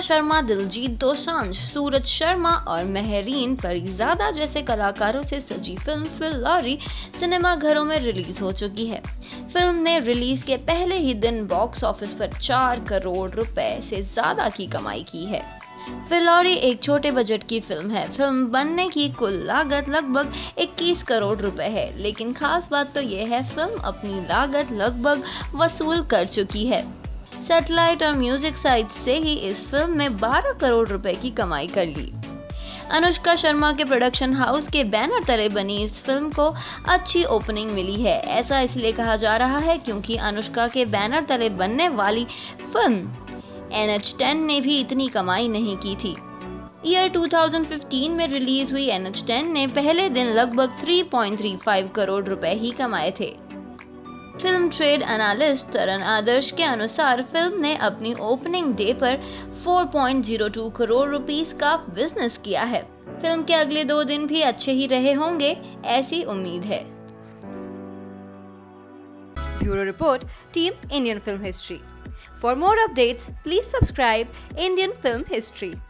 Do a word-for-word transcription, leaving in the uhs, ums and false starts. अनुष्का शर्मा, दिलजीत, दोसांझ, सूरज शर्मा और मेहरीन पिरजादा जैसे कलाकारों से सजी फिल्म फिलौरी सिनेमाघरों में रिलीज हो चुकी है। फिल्म ने रिलीज के पहले ही दिन बॉक्स ऑफिस पर चार करोड़ रुपए से ज्यादा की कमाई की है। फिलौरी एक छोटे बजट की फिल्म है। फिल्म बनने की कुल लागत लगभग इक्कीस करोड़ रुपए है, लेकिन खास बात तो यह है फिल्म अपनी लागत लगभग वसूल कर चुकी है। सैटेलाइट और म्यूजिक साइट से ही इस फिल्म में बारह करोड़ रुपए की कमाई कर ली। अनुष्का शर्मा के प्रोडक्शन हाउस के बैनर तले बनी इस फिल्म को अच्छी ओपनिंग मिली है। ऐसा इसलिए कहा जा रहा है क्योंकि अनुष्का के बैनर तले बनने वाली फिल्म एन एच टेन ने भी इतनी कमाई नहीं की थी। ईयर दो हज़ार पंद्रह में रिलीज हुई एन एच टेन ने पहले दिन लगभग तीन पॉइंट तीन पाँच करोड़ रुपए ही कमाए थे। Film trade analyst Taran Adarsh के अनुसार फिल्म ने अपनी ओपनिंग डे पर चार पॉइंट शून्य दो करोड़ रुपीस का बिजनेस किया है। फिल्म के अगले दो दिन भी अच्छे ही रहे होंगे, ऐसी उम्मीद है। Bureau report, team Indian film history. For more updates, please subscribe Indian Film History.